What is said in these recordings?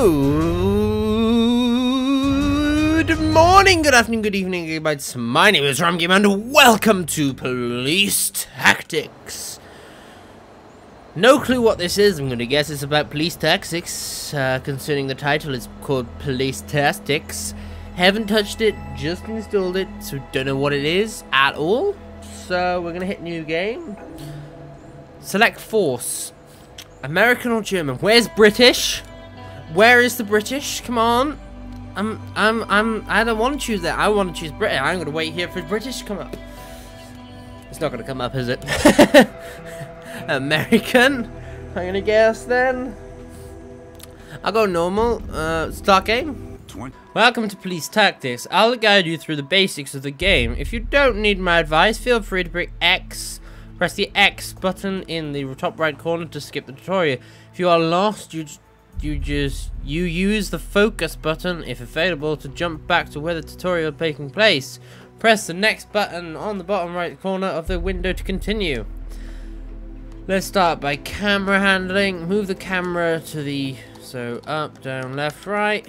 Good morning, good afternoon, good evening, Gigabytes. My name is RamGamer and welcome to Police Tactics. No clue what this is. I'm gonna guess it's about police tactics. Concerning the title, it's called Police Tactics. Haven't touched it, just installed it, so don't know what it is at all. So we're gonna hit new game. Select force. American or German? Where's British? Where is the British? Come on. I don't want to choose that. I want to choose British. I'm gonna wait here for British to come up. It's not gonna come up, is it? American. I'm gonna guess then. I'll go normal. Start game. Welcome to Police Tactics. I'll guide you through the basics of the game. If you don't need my advice, feel free to press the X button in the top right corner to skip the tutorial. If you are lost, you use the focus button, if available, to jump back to where the tutorial is taking place. Press the next button on the bottom right corner of the window to continue. Let's start by camera handling. Move the camera to the up, down, left, right.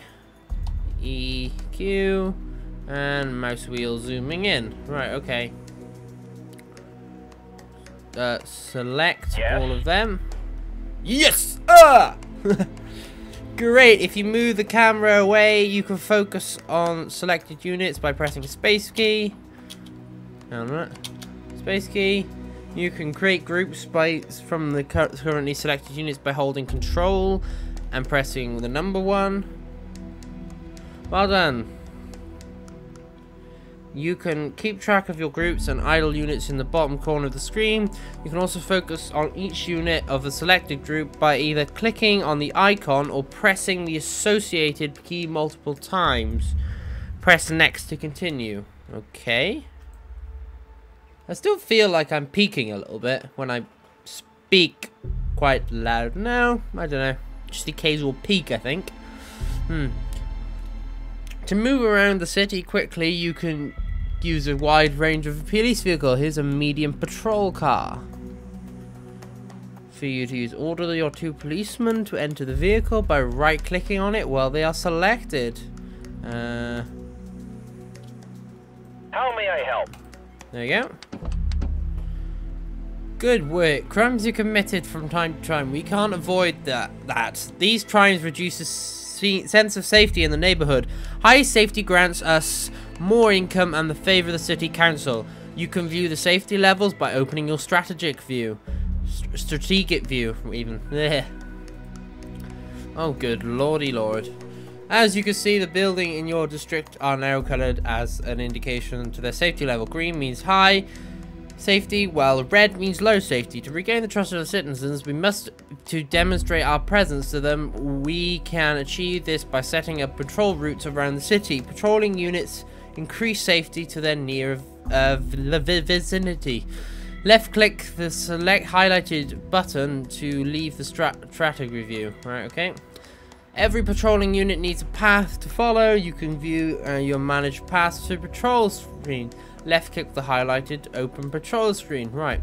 EQ and mouse wheel zooming in. Right, okay. Select all of them. Yes! Great, if you move the camera away, you can focus on selected units by pressing space key. Space key. You can create groups from the currently selected units by holding control and pressing the number 1. Well done. You can keep track of your groups and idle units in the bottom corner of the screen. You can also focus on each unit of a selected group by either clicking on the icon or pressing the associated key multiple times. Press next to continue. Okay. I still feel like I'm peaking a little bit when I speak quite loud. No, I don't know. Just the occasional peak, I think. To move around the city quickly, you can use a wide range of a police vehicle. Here's a medium patrol car. For you to use, order your 2 policemen to enter the vehicle by right-clicking on it while they are selected. How may I help? There you go. Good work. Crimes are committed from time to time. We can't avoid that. These crimes reduces sense of safety in the neighborhood. High safety grants us more income and the favor of the city council. You can view the safety levels by opening your strategic view even. Oh good lordy lord. As you can see, the buildings in your district are now colored as an indication to their safety level. Green means high safety, while red means low safety. To regain the trust of the citizens, we must demonstrate our presence to them. We can achieve this by setting up patrol routes around the city. Patrolling units increase safety to their vicinity. Left click the select highlighted button to leave the strategic review. Right, okay. Every patrolling unit needs a path to follow. You can view your managed path to patrol screen. Left click the highlighted open patrol screen. Right.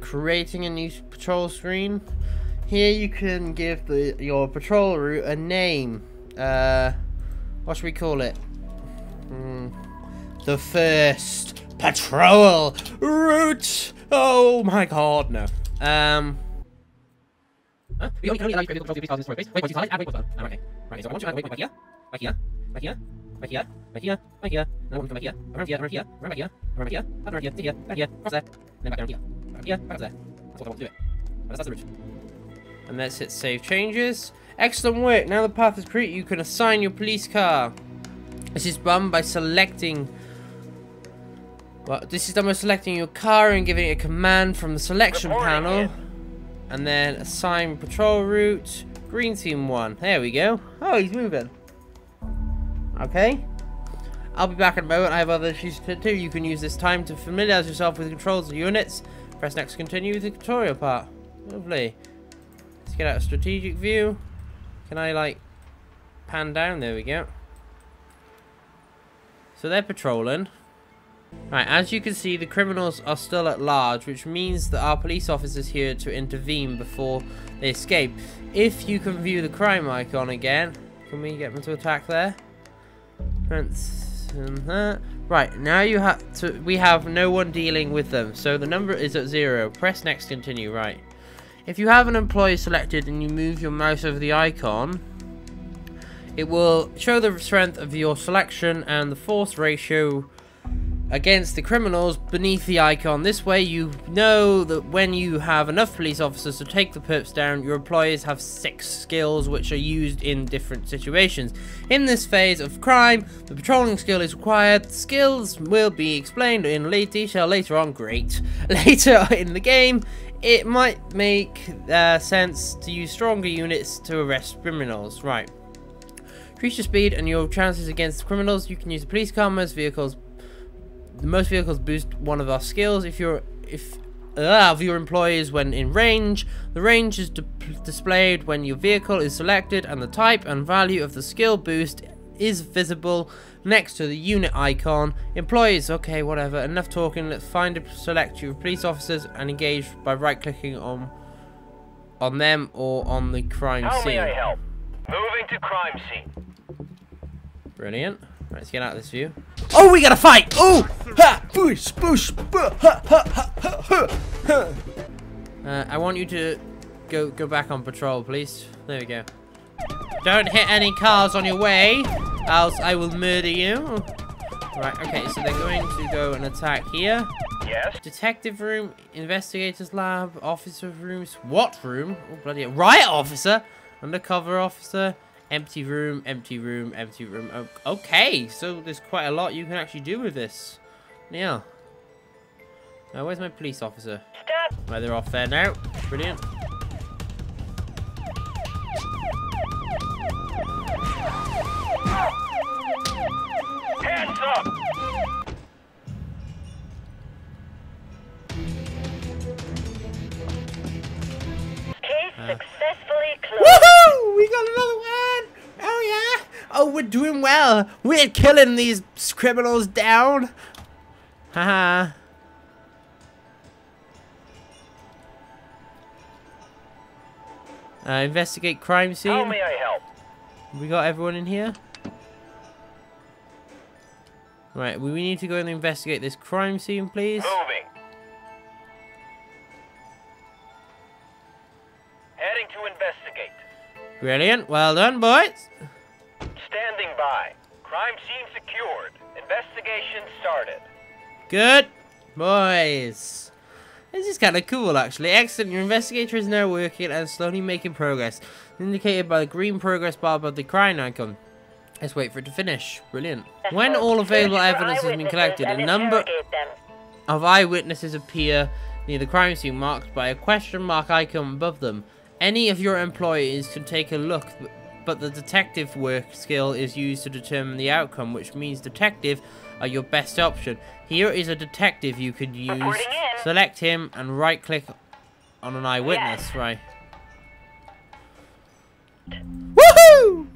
Creating a new patrol screen. Here you can give your patrol route a name. What should we call it? The first patrol route. Oh my god, no. We only allow you to create patrol routes for base. Wait, okay. Right, so I want you to wait right here, and I want to come back here, around here, back here, across there, and then back down here, back up there. That's what I want to do it. That's the route. And let's hit save changes. Excellent work. Now the path is created. You can assign your police car. This is done by selecting. Well, this is done by selecting your car and giving it a command from the selection panel, and then assign patrol route. Green team 1. There we go. Oh, he's moving. Okay, I'll be back in a moment. I have other issues to do. You can use this time to familiarize yourself with the controls of units. Press next to continue with the tutorial part. Lovely. Let's get out a strategic view. Can I pan down? There we go. So they're patrolling. Right, as you can see, the criminals are still at large, which means that our police officers here to intervene before they escape. If you can view the crime icon again, can we get them to attack there? Right, now you have to. We have no one dealing with them, so the number is at 0. Press next, continue. Right. If you have an employee selected and you move your mouse over the icon, it will show the strength of your selection and the force ratio against the criminals beneath the icon. This way you know that when you have enough police officers to take the perps down, your employees have 6 skills which are used in different situations. In this phase of crime, the patrolling skill is required. Skills will be explained in late detail later on. Great. Later in the game, it might make sense to use stronger units to arrest criminals. Right. Increase your speed and your chances against criminals. You can use the police car. Most vehicles boost one of our skills if your employees when in range. The range is displayed when your vehicle is selected, and the type and value of the skill boost is visible next to the unit icon. Employees, okay, whatever, enough talking. Let's find and select your police officers and engage by right-clicking on them or on the crime scene. How may I help? Moving to crime scene. Brilliant. Right, let's get out of this view. Oh, we got a fight! Oh! Ha! Boosh! Boosh! Ha! Ha! Ha! Ha! I want you to go back on patrol, please. There we go. Don't hit any cars on your way, else I will murder you. Right, okay, so they're going to go and attack here. Yes. Detective room, investigators lab, officer room, SWAT room. Oh, bloody hell. Riot officer! Undercover officer. Empty room, empty room, empty room. Oh, okay, so there's quite a lot you can actually do with this. Yeah. Now, where's my police officer? Stop. Right, they're off there now. Brilliant. Hands up! Case successfully closed. Woohoo! We got another one! Oh yeah! Oh, we're doing well! We're killing these criminals down! Haha. Investigate crime scene. How may I help? We got everyone in here? Right, we need to go and investigate this crime scene, please. Moving. Heading to investigate. Brilliant. Well done, boys. Standing by. Crime scene secured. Investigation started. Good boys. This is kind of cool, actually. Excellent. Your investigator is now working and slowly making progress, indicated by the green progress bar above the crime icon. Let's wait for it to finish. Brilliant. When all available evidence has been collected, a number of eyewitnesses appear near the crime scene, marked by a question mark icon above them. Any of your employees can take a look, but the detective work skill is used to determine the outcome, which means detective are your best option. Here is a detective you could use. Select him and right-click on an eyewitness. Yes. Right. Woohoo!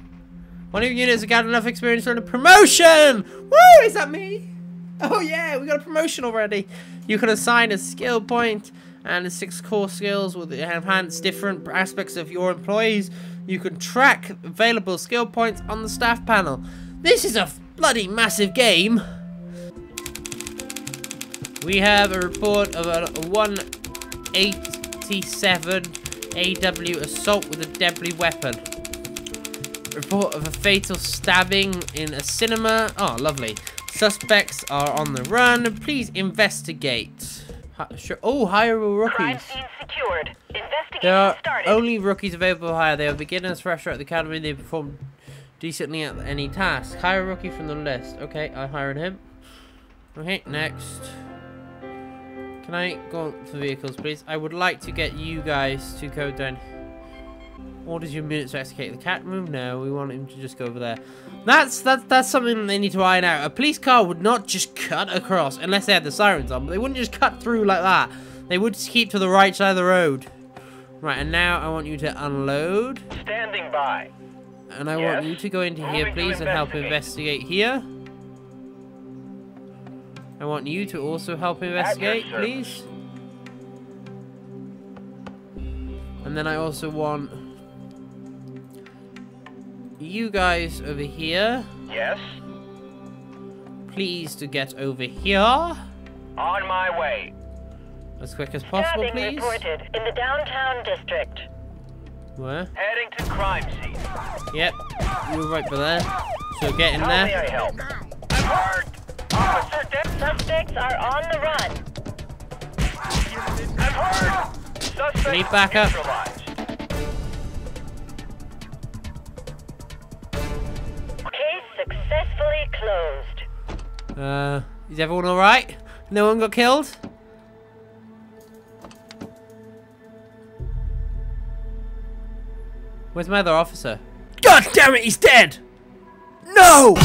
One of your units has got enough experience for a promotion! Woo! Is that me? Oh yeah, we got a promotion already. You can assign a skill point. And the 6 core skills will enhance different aspects of your employees. You can track available skill points on the staff panel. This is a bloody massive game. We have a report of a 187 AW assault with a deadly weapon. Report of a fatal stabbing in a cinema. Oh, lovely. Suspects are on the run. Please investigate. Oh, hireable rookies. Crime scene secured. Investigation there are started. Only rookies available to hire. They are beginners, fresher at the academy. They perform decently at any task. Hire a rookie from the list. Okay, I hired him. Okay, next. Can I go for vehicles, please? I would like to get you guys to go down. Or does your minutes escape the cat room? No, we want him to just go over there. That's something they need to iron out. A police car would not just cut across unless they had the sirens on, but they wouldn't just cut through like that. They would just keep to the right side of the road. Right, and now I want you to unload. Standing by. And I want you to go into here, please, and help investigate here. I want you to also help investigate, please. And then I also want you guys over here. Yes. Please to get over here. On my way. As quick as possible, please. Stabbing reported in the downtown district. Where? Heading to crime scene. Yep, you're right for there. So get in there. May I help? I'm hurt. Officer dead. Suspects are on the run. I'm hurt. Suspects need backup. Case successfully closed. Is everyone all right? No one got killed? Where's my other officer? God damn it, he's dead! No!